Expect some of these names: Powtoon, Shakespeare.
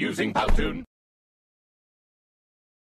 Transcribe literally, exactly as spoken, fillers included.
using Powtoon.